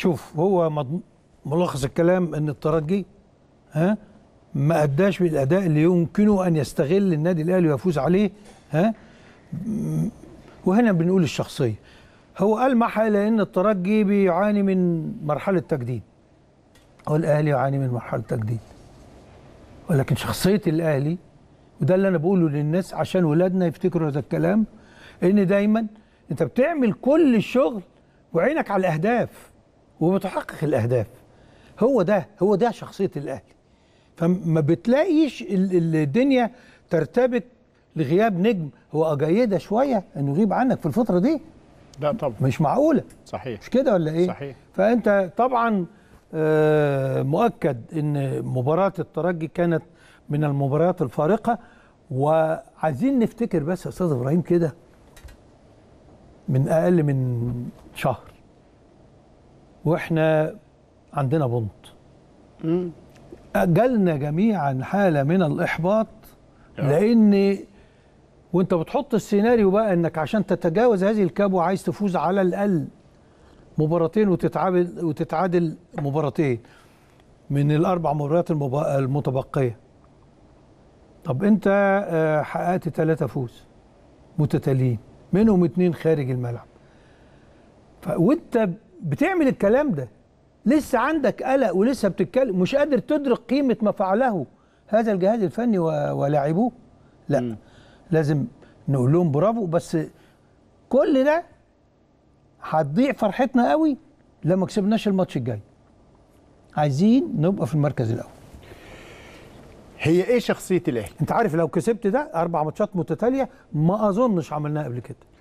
شوف هو ملخص الكلام ان الترجي ما اداش بالاداء اللي يمكنه ان يستغل النادي الاهلي ويفوز عليه. وهنا بنقول الشخصيه. هو ألمح إلى أن الترجي بيعاني من مرحلة تجديد والأهلي يعاني من مرحلة تجديد، ولكن شخصية الأهلي، وده اللي أنا بقوله للناس عشان ولادنا يفتكروا هذا الكلام، إن دايما أنت بتعمل كل الشغل وعينك على الأهداف وبتحقق الأهداف. هو ده شخصية الأهلي. فما بتلاقيش الدنيا ترتبك لغياب نجم. هو جيدة شوية إنه يغيب عنك في الفترة دي، لا طبعا مش معقولة، صحيح مش كده ولا ايه؟ صحيح. فانت طبعا مؤكد ان مباراة الترجي كانت من المباريات الفارقة. وعايزين نفتكر بس يا استاذ ابراهيم كده، من اقل من شهر واحنا عندنا بونت، اجلنا جميعا حالة من الاحباط، لان وانت بتحط السيناريو بقى انك عشان تتجاوز هذه الكبوة عايز تفوز على الاقل مباراتين وتتعادل مباراتين من الاربع مباريات المتبقية. طب انت حققت 3 فوز متتاليين، منهم 2 خارج الملعب، وانت بتعمل الكلام ده لسه عندك قلق ولسه بتتكلم، مش قادر تدرك قيمة ما فعله هذا الجهاز الفني ولاعبوه. لا لازم نقول لهم برافو، بس كل ده هتضيع فرحتنا قوي لما كسبناش الماتش الجاي. عايزين نبقى في المركز الاول. هي ايه شخصيه الاهلي؟ انت عارف لو كسبت ده 4 ماتشات متتاليه ما اظنش عملناها قبل كده.